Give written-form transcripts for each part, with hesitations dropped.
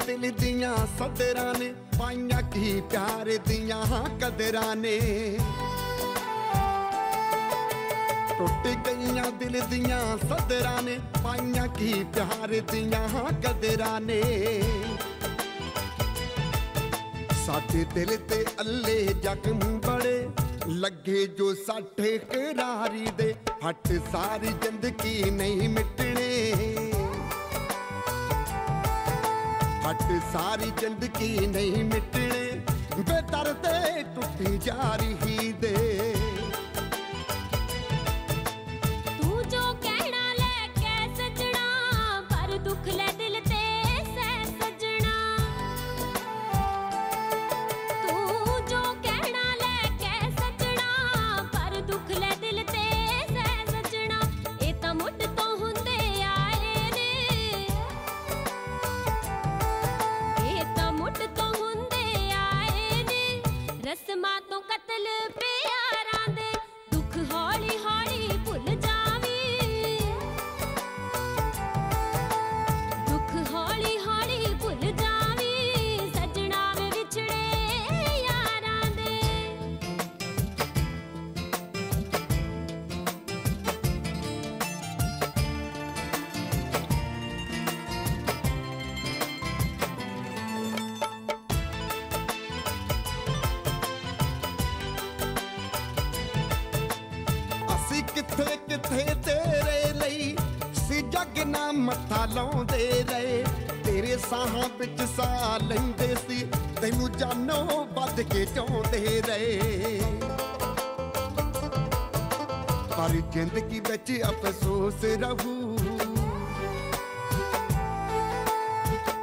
दिल दिया सदरा ने पाइया की प्यार दिया कदरा ने। टुट गईया दिल दिया सदरा ने पाइया की प्यार दिया कदरा ने। साथे दिल ते अल्ले जख्म बड़े लगे जो साठे करारी दे। हट सारी जिंदगी नहीं मिटने, हट सारी जिंदगी नहीं मिटने। बेदर्दे टुट्टी यारी ही दे। तू जो कहना ले कह सजना, पर दुख ले दिल ते सह सजना। तू जो कहना ले कह सजना, पर दुख ले दिल ते सह सजना। ए तां मुट्ठ तो हुंदे यारे ने, ए तां मुट्ठ तो हुंदे यारे ने। रस्मां तो कतल प्यारां दे, दुख हौली हौली भुल जावी। दुख हौली हौली भुल जावी, सजना वे विछड़े यारां दे। असी किथे किथे तेरे लई सी जगना मत्था लाउंदे रहे। तेरे साह विच साह लैंदे सी, तैनू जानो बद के चाहुंदे रहे। पर जिंदगी बिच अफसोस रहू,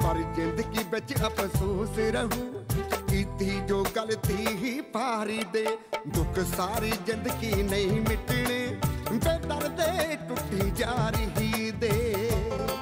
पर जिंदगी बिच अफसोस रहू। कीती जो गलती ही भारी दे। दुख सारी जिंदगी नहीं मिटने, बेदर्दे टुट्टी यारी ही दे।